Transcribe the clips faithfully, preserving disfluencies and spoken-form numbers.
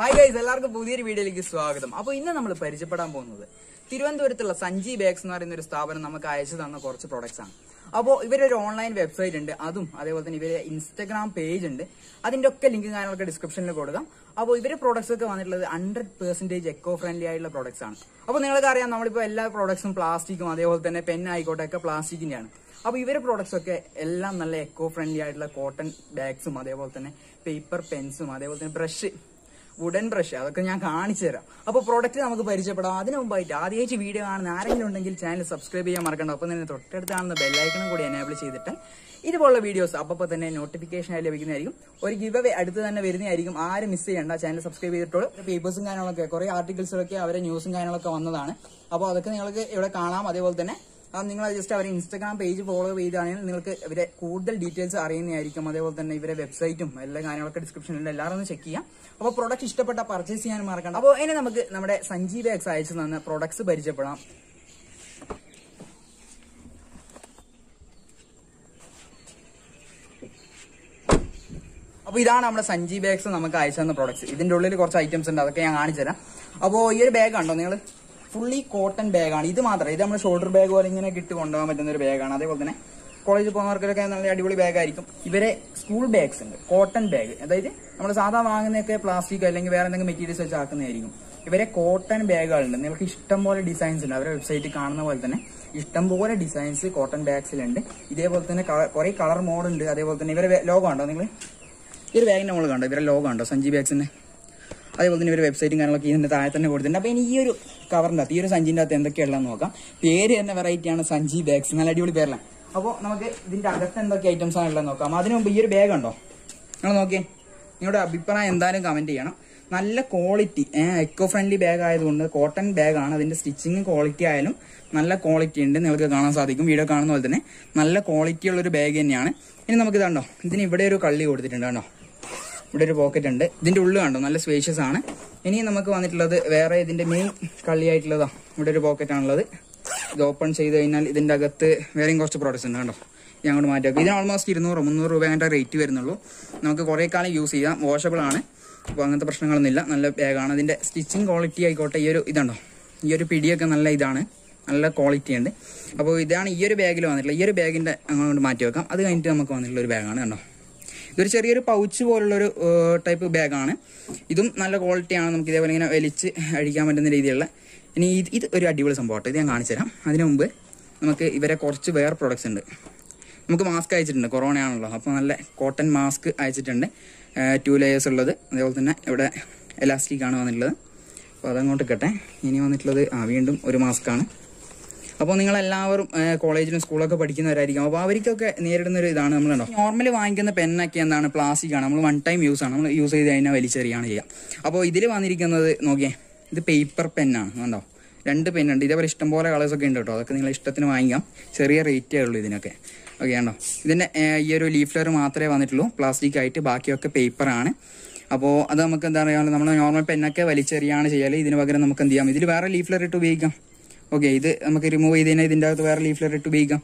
Hi guys, welcome to this video. Now, we are going to talk about Sanchi Bags. We are going to talk about some products. Now, we have an online website, and Instagram page. That is the link in the description. Now, these products are one hundred percent eco-friendly products. Now, we have all products in plastic, pen, and plastic. Now, these products are eco-friendly cotton bags, paper pens, and brush. Wooden brush. I will show you the product. If you like this video, please subscribe to the channel and enable the bell icon. If you like this video, please get notification. If you like this video, miss the channel. Subscribe to the papers, articles, and news. If you like this video, just our Instagram page follow with the code details are in the website, description, and check our product is purchase and market. About any Sanchi Bags on the products by Japan. Abidana Sanchi Bags on the products. It didn't items and other bag fully cotton bag. This is a shoulder bag or a bag. College bag. This is school bags, cotton bag. That is, we have plastic materials. This is a cotton bag. There are designs on our website. There are designs on cotton bags. There are color modes. There is a logo. This bag is a logo. Sanchi Bags. I will never website and look in the Titan or the Napani cover the theatre Sanjina and the Kerlanoka. Pierre and the variety and Sanchi Bags and a little berla. About no, the other than the items are Lanoka. Madino be your bag and all. Okay, you know, Bipana and Dana Commentiano. Nalla quality, eco friendly bag. I own the cotton bag and the stitching quality. I know Nalla quality and then Elgana Sadikum, Vidakan or the name. Nalla quality or bag in Yana. In the Makadano, then you better call you the Tindano. Pocket and then to learn on the spacious honor. Any Namaka on it, where I didn't make Kaliate leather, wooded pocket and leather. The open say the inner then the wearing cost of Protestant. Young my dog, almost no Romano Vanta eight year no low. Naka Korekali use here, washable on it. One the personal nilla, and the bagana, then the stitching quality I got a year idano. Your pedia can lay down a quality and above down a year bag on it, like your bag in the Matioca, other intermacon little bagana. There is a pouch or type of bag on it. You don't know the quality on the Kilavana Elichi, Adicam and the Ridilla. And eat it or a dual some water. They answer. I remember very cost wear products in it. Muka mask I sit in the corona, cotton mask I sit in two layers of leather. There was an elastic on the leather. Father got a cutter, anyone that leather, avendum or a mask on. Upon the college and school, particular writing of Avarica near the animal. Normally, wine can the pen and plastic animal one time use animal, use the inner velicerian here. About either one, the paper pen. Rent the pen and the Stambola also can do the Kanilastatinanga, Seria retail within a again. Then a year leafler matre on it low, plastic item, bakioca paper on it. About other Macandaran, normal penaka, velicerian, jelly, the Navagramacandia, the very leafler to vegan. Okay, this we remove this and the wear leaf letter to be a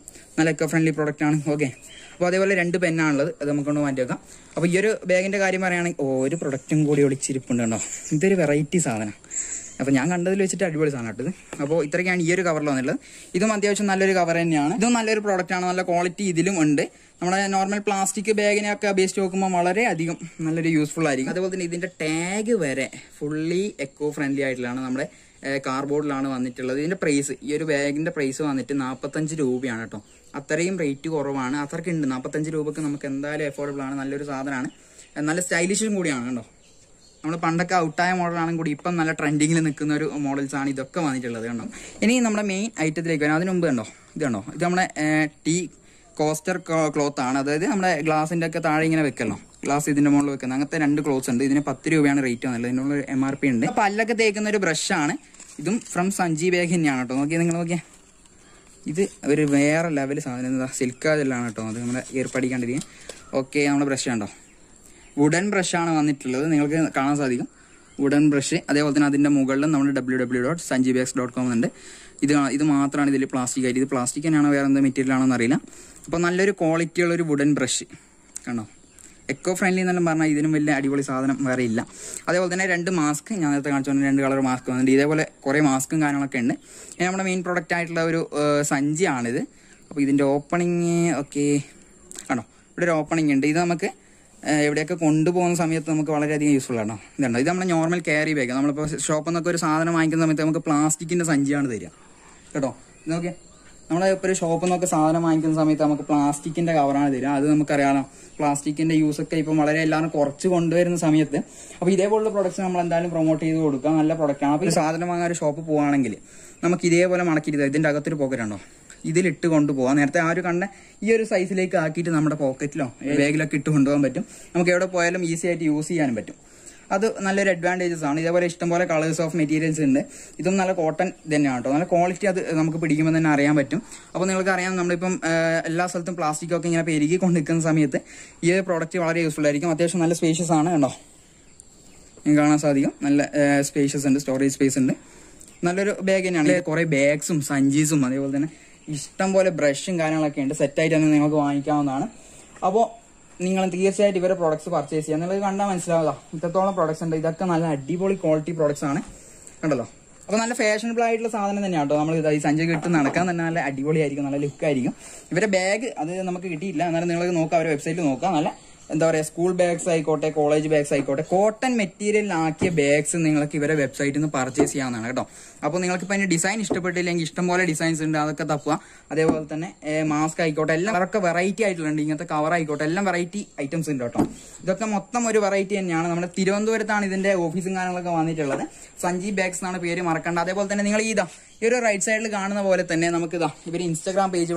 friendly product. Okay, but they will rent a pen and the Macono and your bag in the Garimarani, oh, the product and go to Chiripunda. There are varieties. If a young under the adverse on it, about it again, year cover on it. Idomantian cover and yana, don't allow product and quality, the Lumunde, a normal plastic bag in a based Okuma Malare, the useful idea. Other than the tag where fully eco friendly idol. Cardboard lana on it, the price, your bag in the price on it in Apatanji Rubianato. At the same rate to Orovana, Atherkin, Napatanji Rubakanamanda, affordable and Alurus Adrana, and another stylish Mudiano. On a Pandaka out time or Lana good Ipan, another trending in the Kunuru models on the Kamanitella. Any number may I take another number no. Dunno. Damna tea coaster cloth another, the glass in the Katari in a Vicano. Glass is in the model and clothes and then a Patriuvian rate on the M R P and the Palaka taken the brush on. From Sanchi Bags in Yanaton. This is a very rare level Silka Lanaton, ear paddy candy. Okay, on a brush and wooden brush on it, Kanasadi, wooden brush, there was another in the Mugalan on w w w dot sanchi bags dot com and either Martha and the plastic, either plastic and unaware on the material on the arena. Upon a little quality wooden brush. eco-friendly and the mask, color mask on the mask and the main product title Sanji Anade. Opening okay. Opening and normal carry bag. Shop on the plastic in the Sanji We have a shop in the shop. We have plastic in the shop. Plastic in the shop. We have a cork in the shop. We have a product in the shop. We have a shop in the shop. We have a market in the shop. We have a shop in the shop. That's the advantages. There are colors of materials. This is cotton. The quality is pretty good. If you have plastic, you can use this product. It's very spacious. It's spacious and storage space. It's bag. It's bags and sanjis. It's a brush. It's a set-tight. You can purchase different products. You can purchase different products. You can quality products. It's fashionable. It's a bag. We have school bags, college bags, cotton material bags. You can purchase the website. You can design the designs. There is a mask, a variety of variety items. There is a variety of items. We have a office in Sanchi Bags. Here, right side, we have Instagram page. We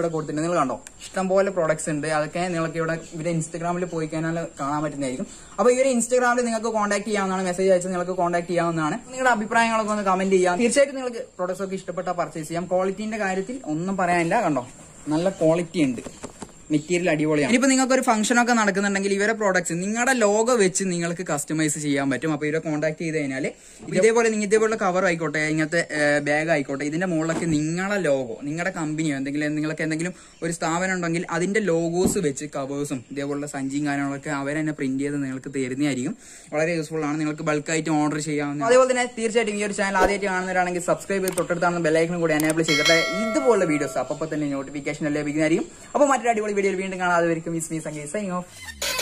have products in Instagram. If you Instagram, contact you and message you. Contact you and comment you. If you products, purchase quality. Nalla quality and material adivoliya. If you have a function, you can customize products. You can logo which you can customize. You can contact you. You can cover you can bag. You can logo. You can company. You can or staff and logos which covers them. They will sanjing and print very useful and bulk item order. Channel, subscribe to the bell icon and enable the videos. Notification. Video. It's me, Sanchi, signing off.